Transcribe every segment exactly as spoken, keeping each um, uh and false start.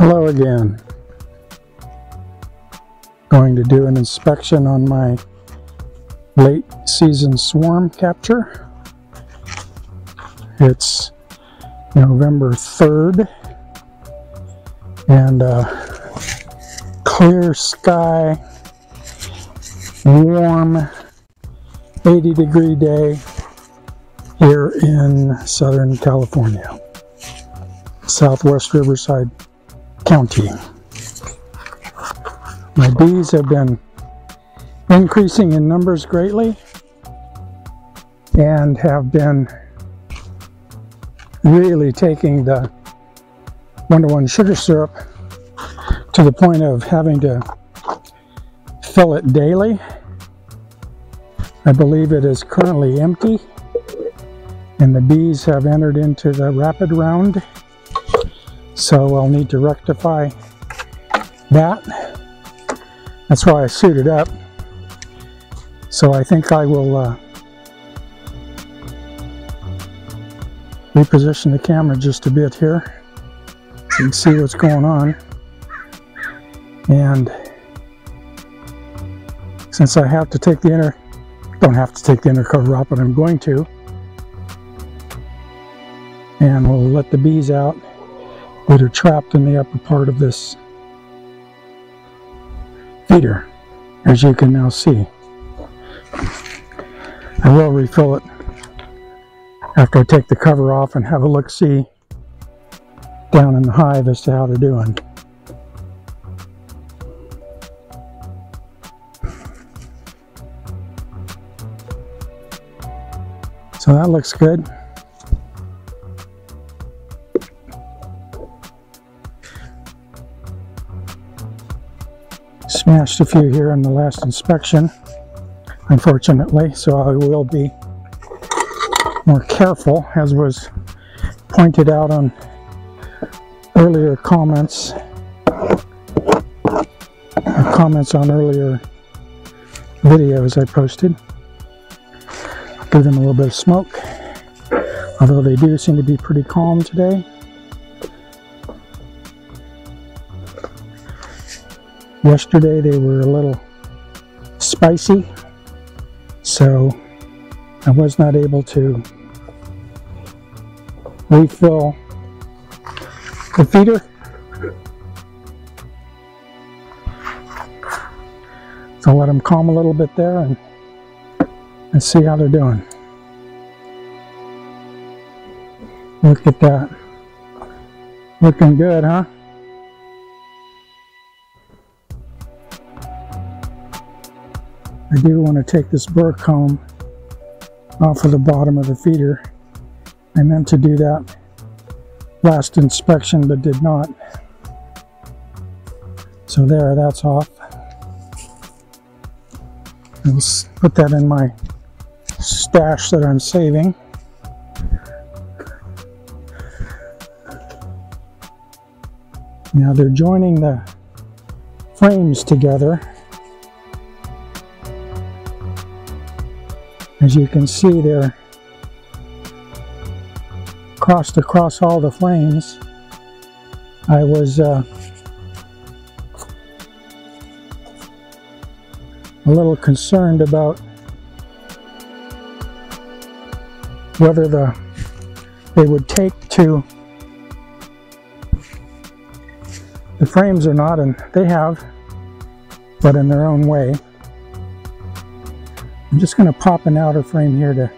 Hello again. Going to do an inspection on my late season swarm capture. It's November third and uh, clear sky, warm eighty degree day here in Southern California, Southwest Riverside County. My bees have been increasing in numbers greatly and have been really taking the one to one sugar syrup to the point of having to fill it daily. I believe it is currently empty and the bees have entered into the rapid round, so I'll need to rectify that. That's why I suited up. So I think I will uh, reposition the camera just a bit here so you can see what's going on. And since I have to take the inner, don't have to take the inner cover out, but I'm going to. And we'll let the bees out that are trapped in the upper part of this feeder, as you can now see. I will refill it after I take the cover off and have a look-see down in the hive as to how they're doing. So that looks good. Smashed a few here in the last inspection, unfortunately, so I will be more careful, as was pointed out on earlier comments, comments on earlier videos I posted. Give them a little bit of smoke, although they do seem to be pretty calm today. Yesterday they were a little spicy, so I was not able to refill the feeder. So let them calm a little bit there and, and see how they're doing. Look at that. Looking good, huh? I do want to take this burr comb off of the bottom of the feeder. I meant to do that last inspection but did not. So there, that's off. I'll put that in my stash that I'm saving. Now they're joining the frames together. As you can see, they're crossed across all the frames. I was uh, a little concerned about whether the they would take to the frames or not, and they have, but in their own way. I'm just going to pop an outer frame here to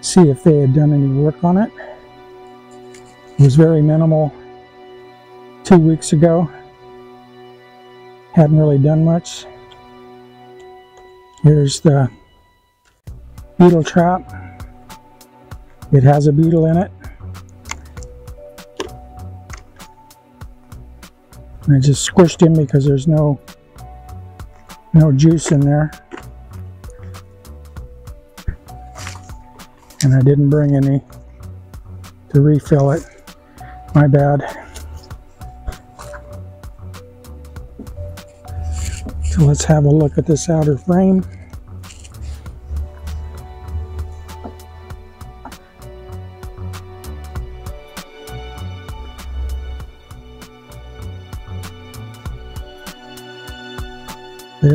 see if they had done any work on it. It was very minimal two weeks ago. Hadn't really done much. Here's the beetle trap. It has a beetle in it. And I just squished him because there's no, no juice in there. And I didn't bring any to refill it. My bad. So let's have a look at this outer frame.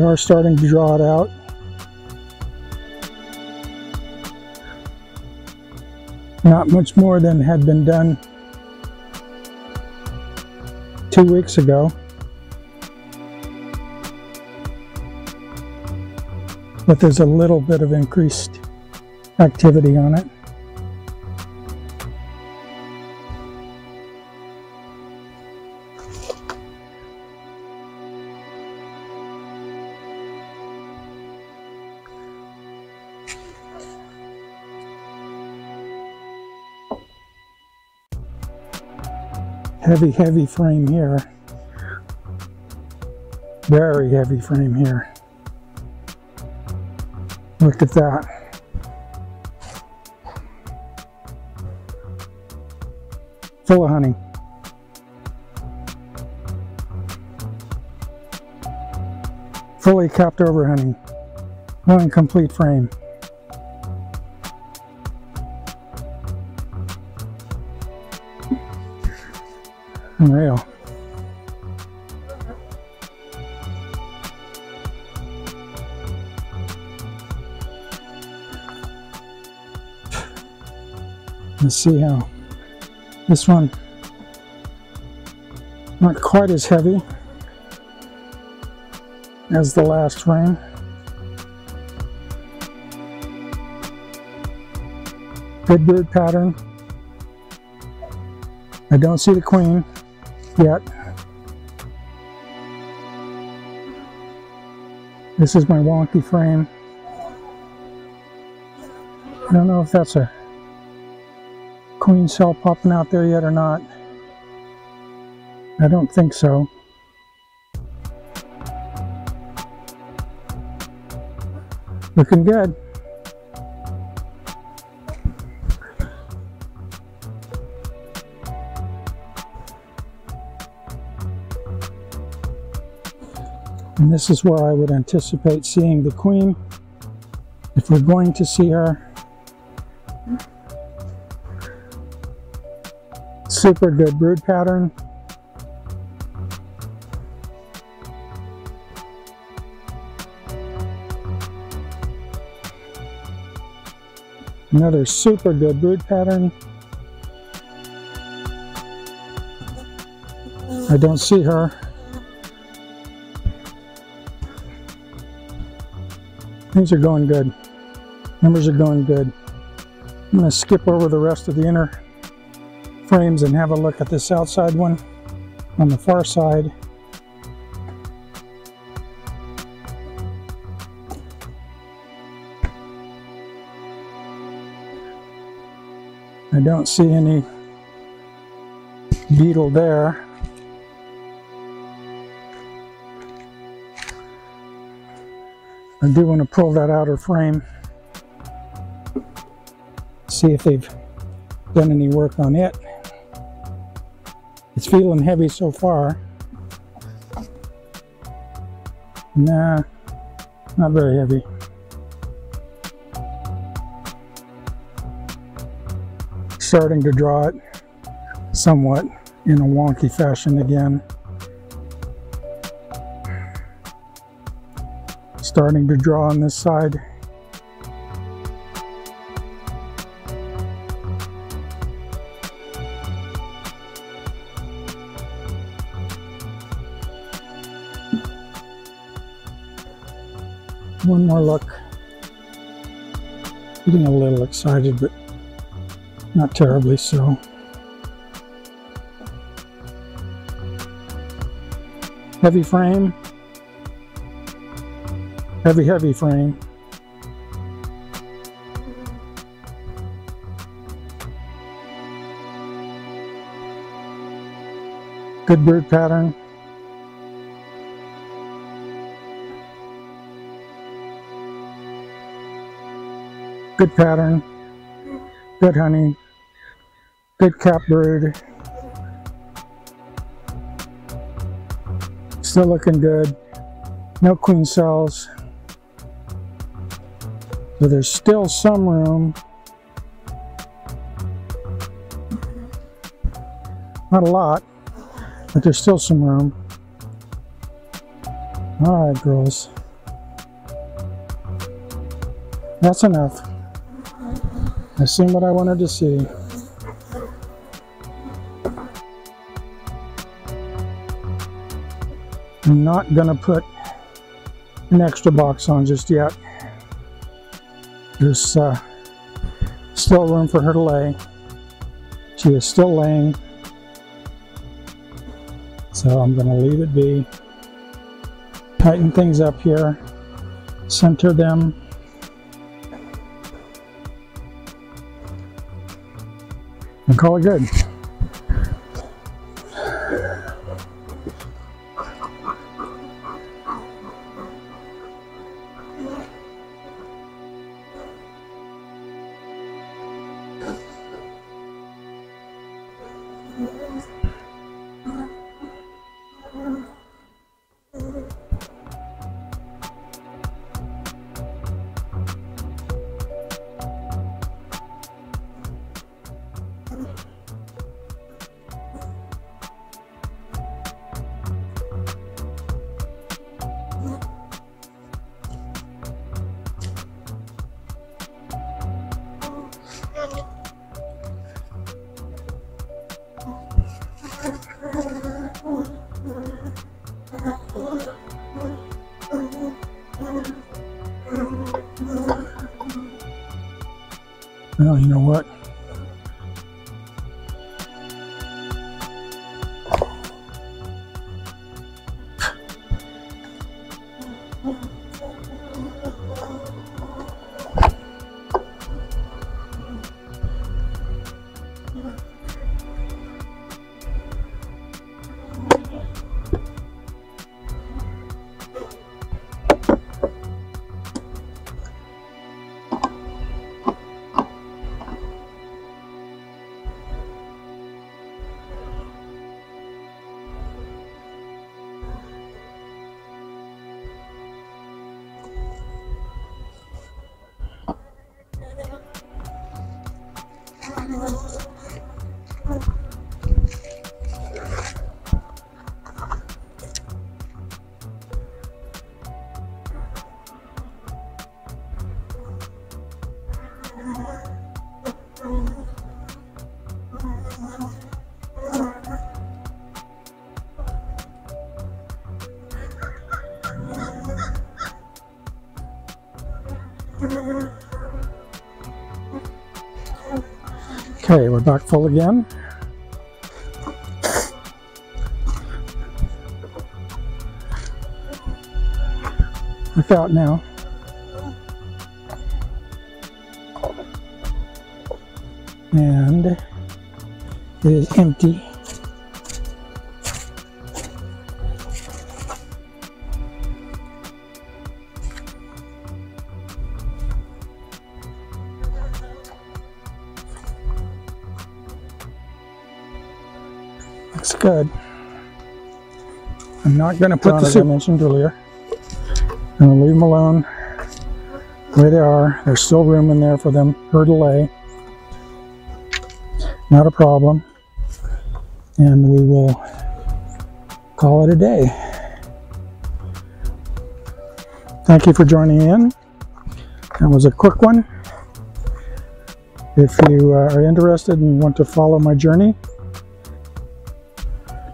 We are starting to draw it out. Not much more than had been done two weeks ago. But there's a little bit of increased activity on it. Heavy, heavy frame here. Very heavy frame here. Look at that. Full of honey. Fully capped over honey. One complete frame. Unreal. Let's see how this one, not quite as heavy as the last frame. Good bird pattern. I don't see the queen yet. This is my wonky frame. I don't know if that's a queen cell popping out there yet or not. I don't think so. Looking good. And this is where I would anticipate seeing the queen, if we're going to see her. Super good brood pattern. Another super good brood pattern. I don't see her. Things are going good. Numbers are going good. I'm going to skip over the rest of the inner frames and have a look at this outside one on the far side. I don't see any beetle there. I do want to pull that outer frame, see if they've done any work on it. It's feeling heavy so far. Nah, not very heavy. Starting to draw it somewhat in a wonky fashion again. Starting to draw on this side. One more look. Getting a little excited, but not terribly so. Heavy frame. Heavy, heavy frame. Good bird pattern. Good pattern. Good honey. Good cap brood. Still looking good. No queen cells. So there's still some room. Not a lot, but there's still some room. All right, girls. That's enough. I've seen what I wanted to see. I'm not gonna put an extra box on just yet. There's uh, still room for her to lay. She is still laying. So I'm gonna leave it be. Tighten things up here. Center them. And call it good. Well, you know what? Okay, we're back full again. Look out now. And it is empty. Looks good. I'm not going to put the soup, as I mentioned earlier. I'm going to leave them alone the way they are. There's still room in there for them, her to lay. Not a problem. And we will call it a day. Thank you for joining in. That was a quick one. If you are interested and want to follow my journey,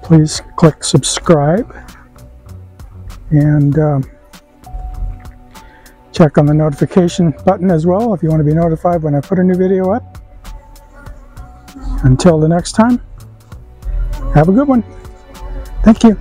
please click subscribe and um, check on the notification button as well if you want to be notified when I put a new video up. Until the next time, have a good one. Thank you.